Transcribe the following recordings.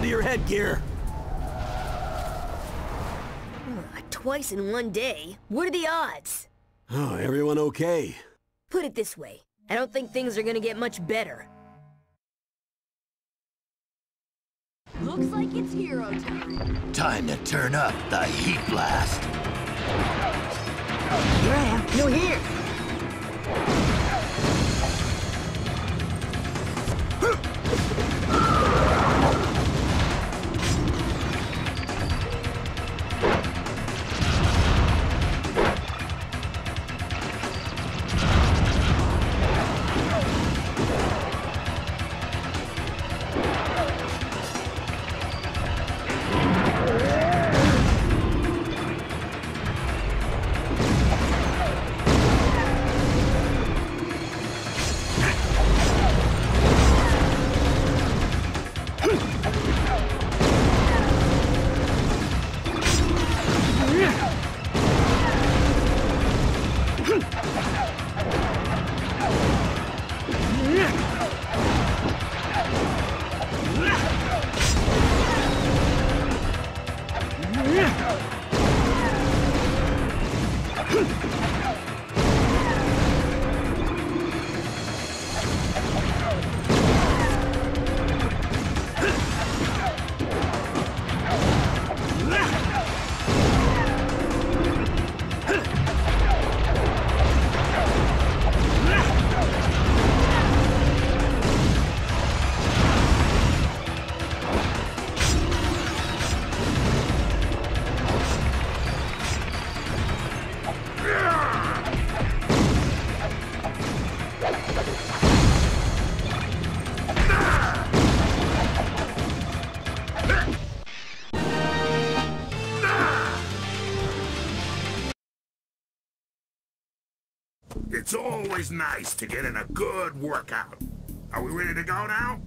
onto your headgear. Twice in one day? What are the odds? Oh, everyone okay? Put it this way. I don't think things are gonna get much better. Looks like it's hero time. Time to turn up the heat blast. Here I am. No, here. It's always nice to get in a good workout. Are we ready to go now?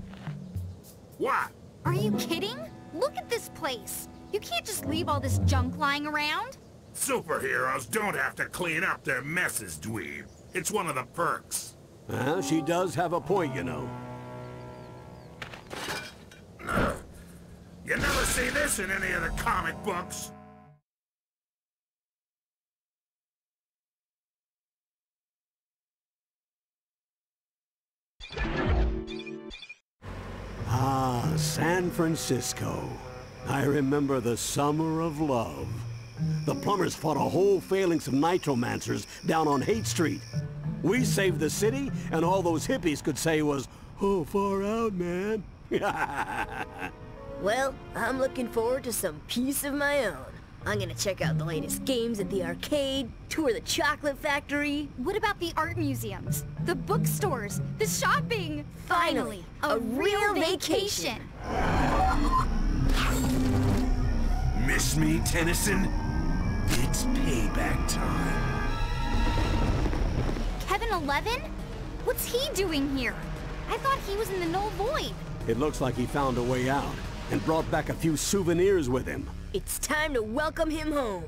What? Are you kidding? Look at this place. You can't just leave all this junk lying around. Superheroes don't have to clean up their messes, dweeb. It's one of the perks. Well, she does have a point, you know. You never see this in any of the comic books. Ah, San Francisco. I remember the summer of love. The plumbers fought a whole phalanx of nitromancers down on Haight Street. We saved the city, and all those hippies could say was, "Oh, far out, man." Well, I'm looking forward to some peace of my own. I'm gonna check out the latest games at the arcade, tour the chocolate factory. What about the art museums, the bookstores, the shopping? Finally, a real vacation. Miss me, Tennyson? It's payback time. Kevin 11? What's he doing here? I thought he was in the Null Void. It looks like he found a way out and brought back a few souvenirs with him. It's time to welcome him home.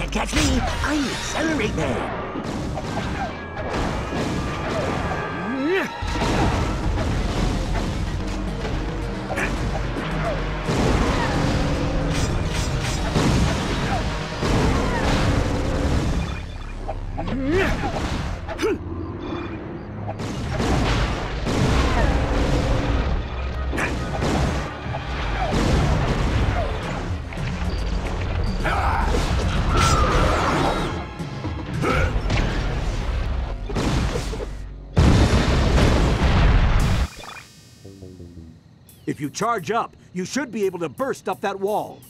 Can't catch me, I'm Accelerate Man. If you charge up, you should be able to burst up that wall.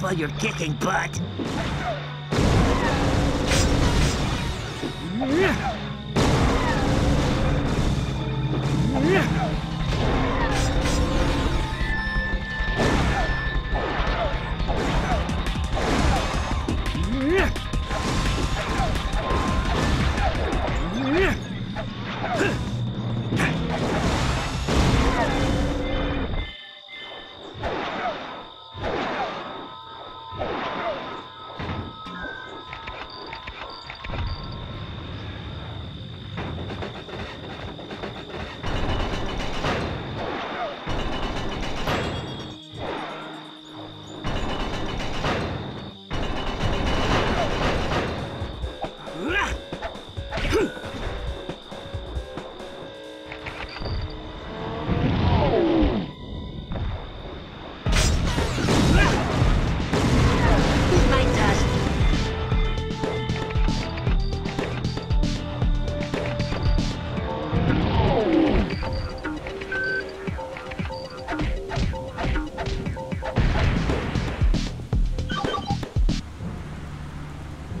While you're kicking butt.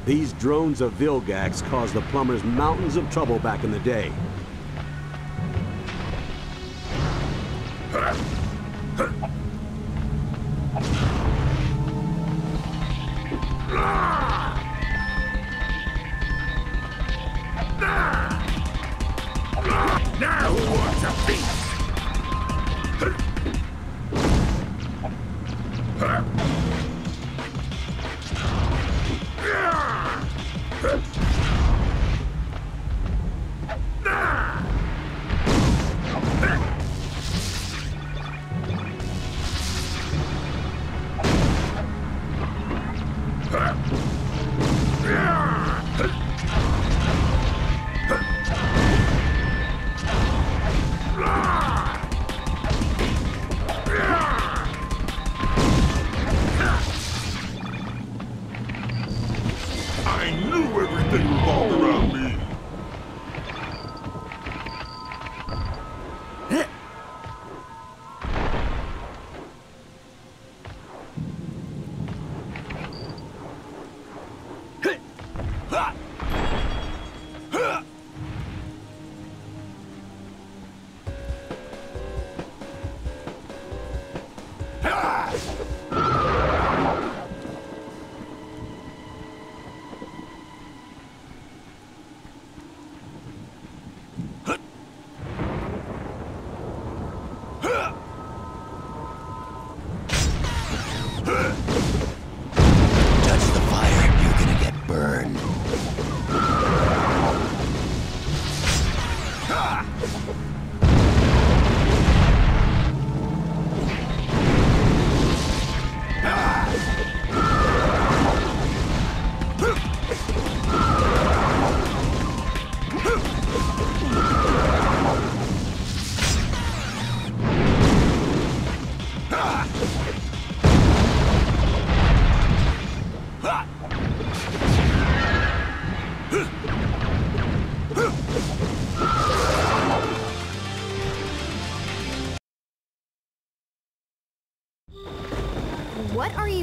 These drones of Vilgax caused the plumbers mountains of trouble back in the day.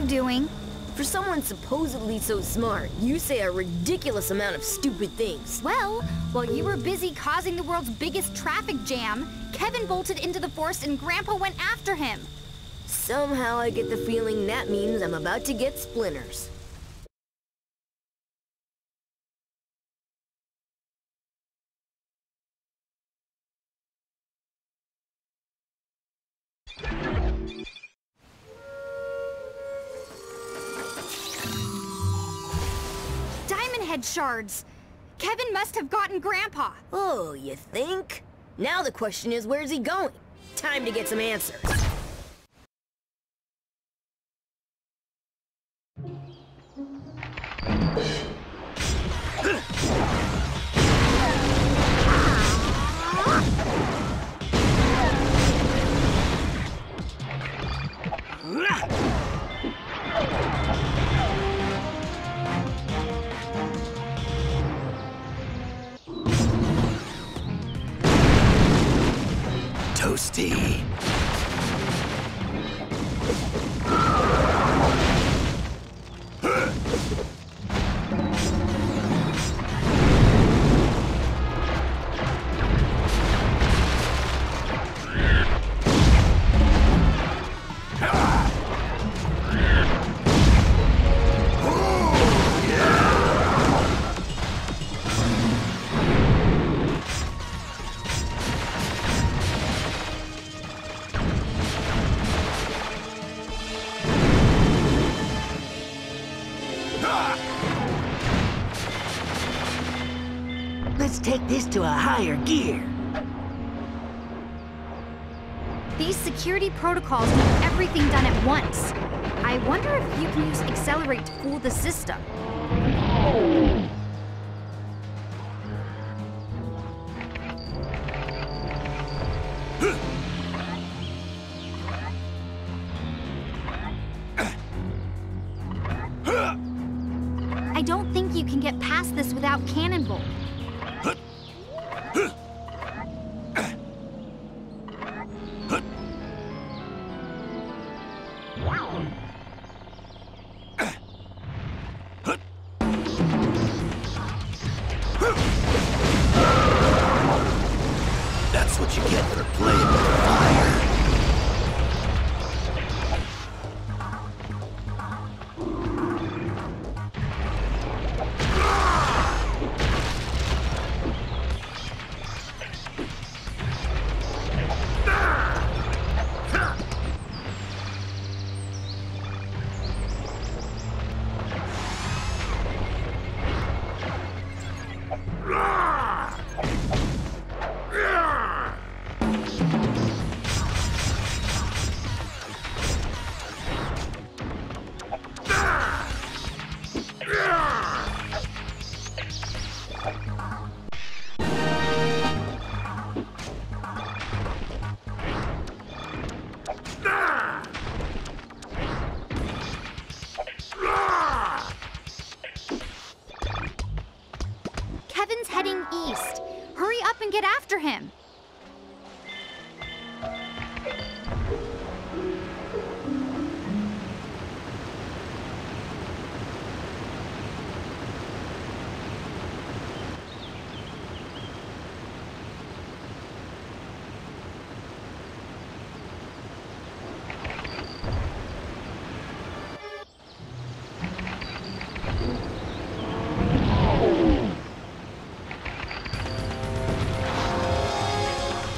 Doing? For someone supposedly so smart, you say a ridiculous amount of stupid things. Well, while you were busy causing the world's biggest traffic jam, Kevin bolted into the forest and Grandpa went after him. Somehow I get the feeling that means I'm about to get splinters. Shards. Kevin must have gotten Grandpa. Oh, you think? Now the question is, where's he going? Time to get some answers. Take this to a higher gear. These security protocols need everything done at once. I wonder if you can use Accelerate to fool the system. Oh. I don't think you can get past this without Cannonbolt.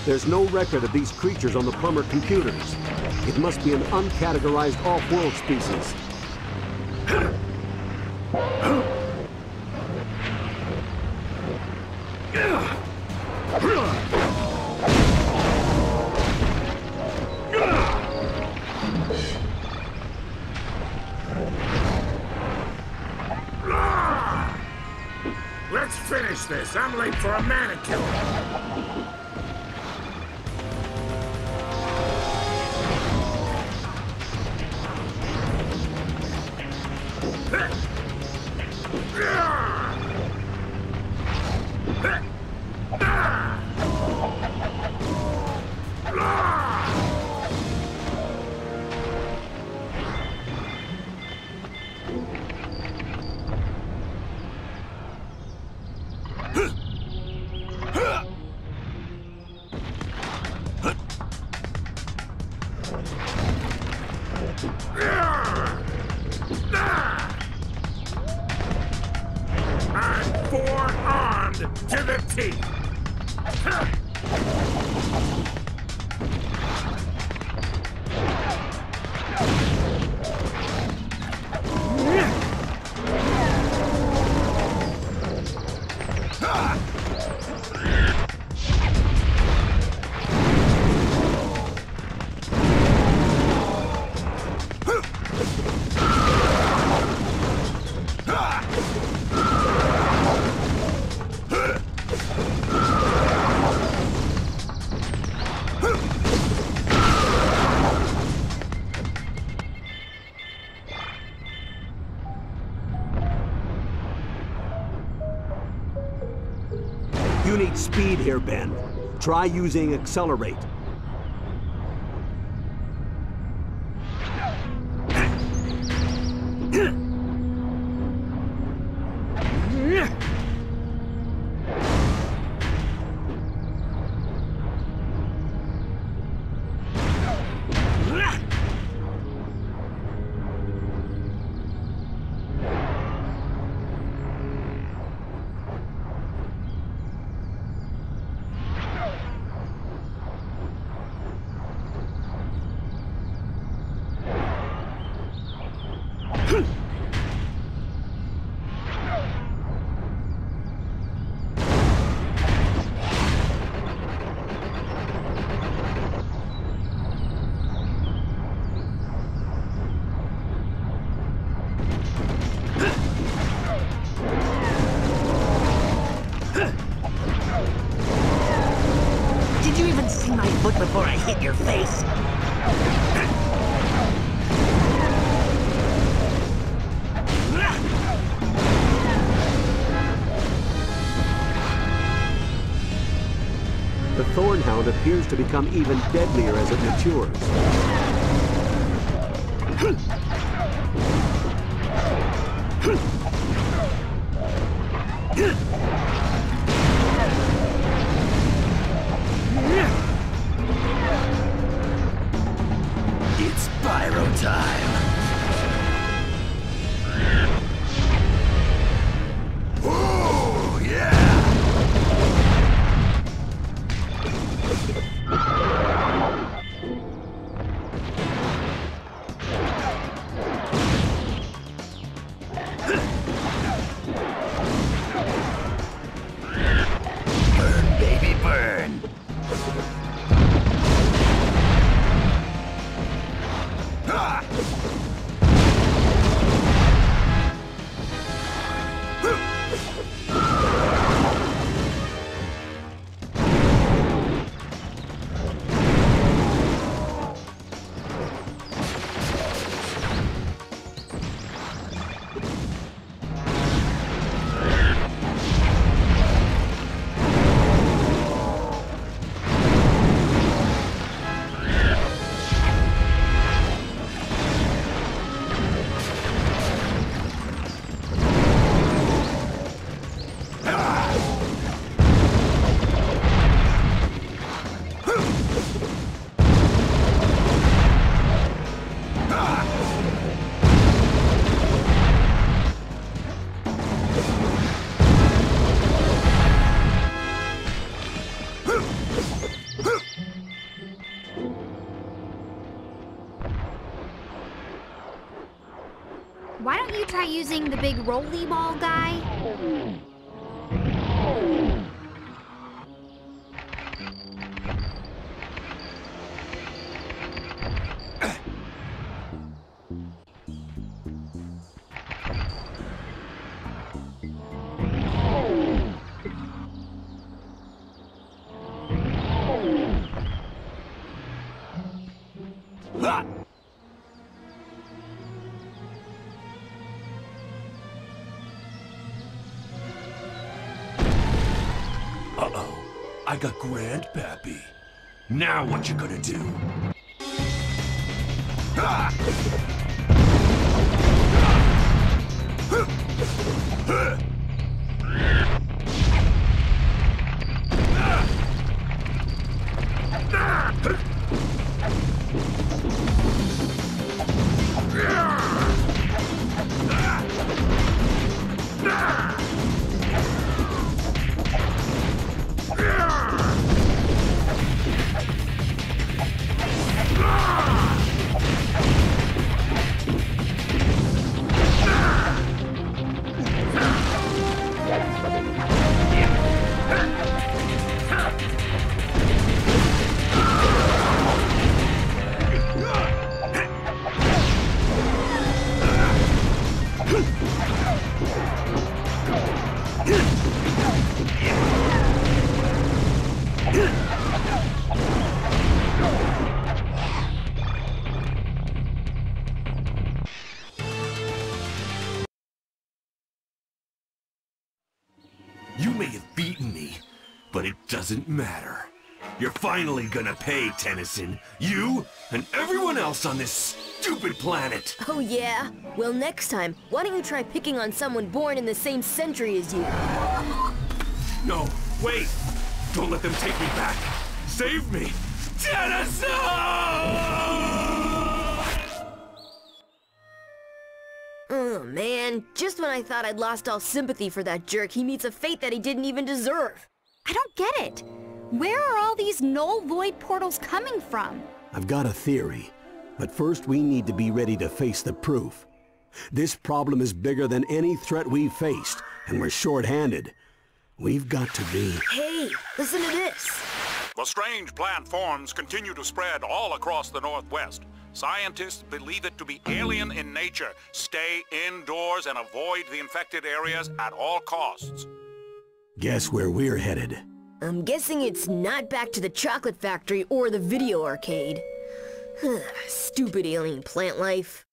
There's no record of these creatures on the plumber computers. It must be an uncategorized off-world species. Let's finish this. I'm late for a manicure. You need speed here, Ben. Try using Accelerate. Appears to become even deadlier as it matures. It's pyro time. Why don't you try using the big rolly ball guy? I got Grandpappy. Now what you gonna do? You may have beaten me, but it doesn't matter. You're finally gonna pay, Tennyson. You and everyone else on this stupid planet. Oh yeah? Well, next time, why don't you try picking on someone born in the same century as you? No, wait! Don't let them take me back! Save me! Tennyson! Oh man, just when I thought I'd lost all sympathy for that jerk, he meets a fate that he didn't even deserve. I don't get it. Where are all these Null Void portals coming from? I've got a theory, but first we need to be ready to face the proof. This problem is bigger than any threat we've faced, and we're short-handed. We've got to be... Hey, listen to this! The strange plant forms continue to spread all across the Northwest. Scientists believe it to be alien in nature. Stay indoors and avoid the infected areas at all costs. Guess where we're headed. I'm guessing it's not back to the chocolate factory or the video arcade. Stupid alien plant life.